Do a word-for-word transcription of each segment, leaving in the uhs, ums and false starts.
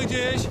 ma gdzieś?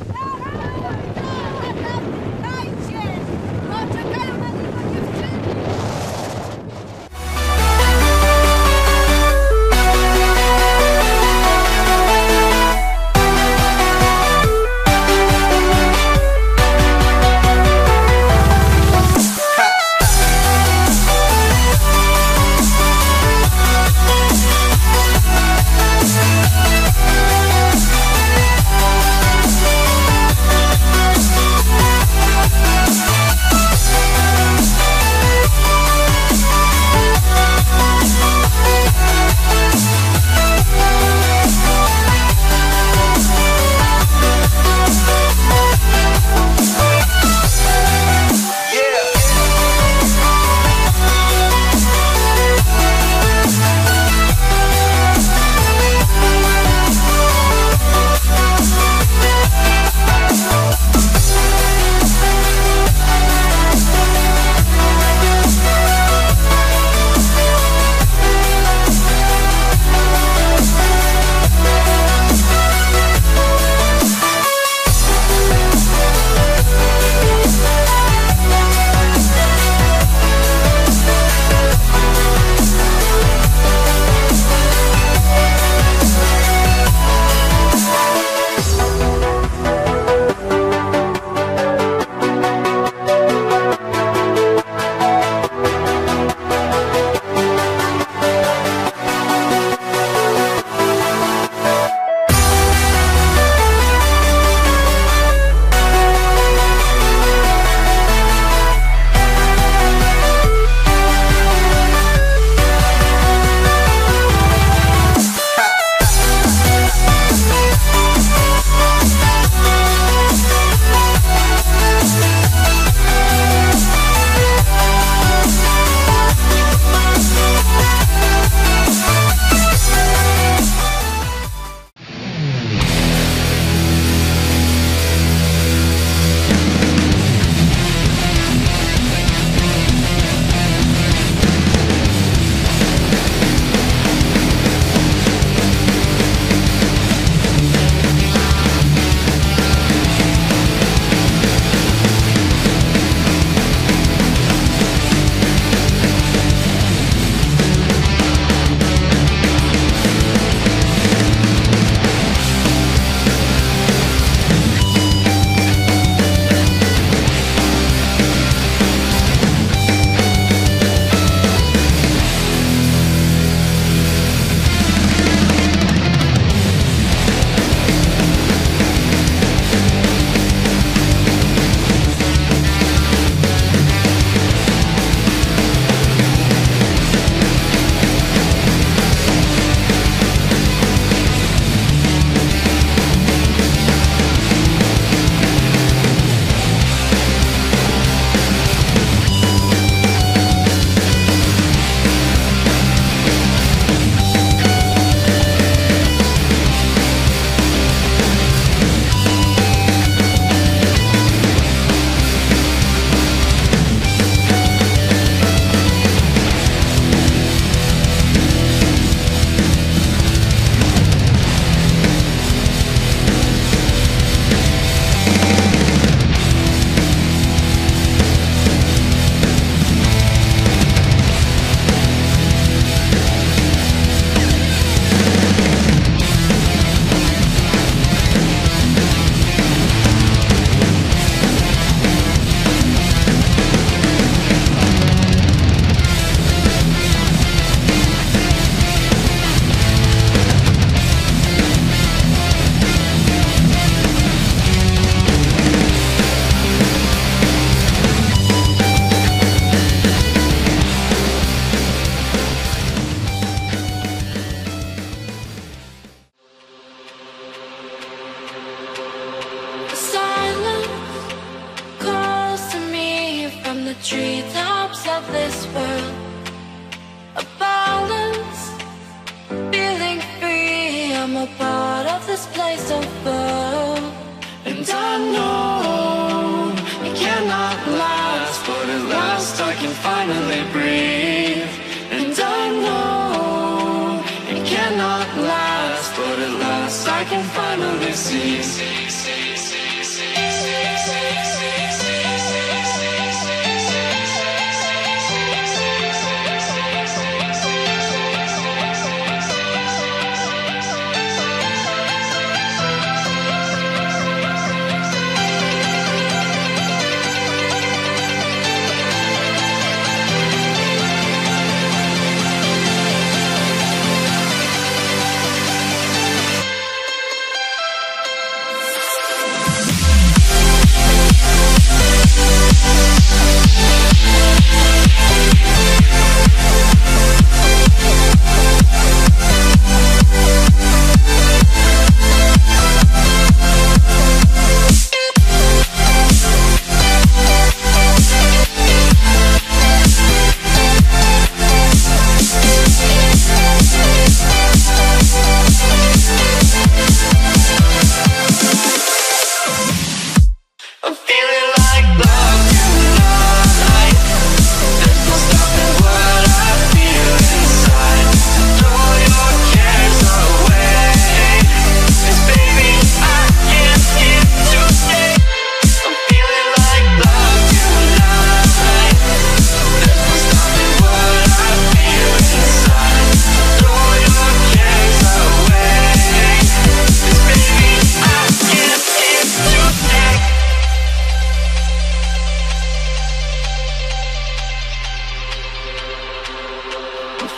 Treetops of this world, a balance, feeling free. I'm a part of this place so full, and I know it cannot last, but at last I can finally breathe. And I know it cannot last, but at last lost, I can finally see.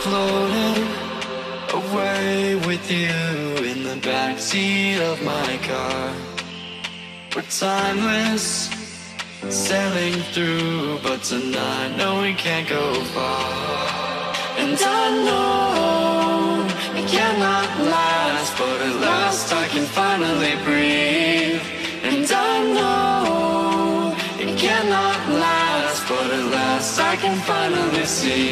Floating away with you in the backseat of my car. We're timeless, sailing through, but tonight, no, we can't go far. And I know it cannot last, but at last I can finally breathe. And I know it cannot last, but at last I can finally see.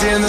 Lost in the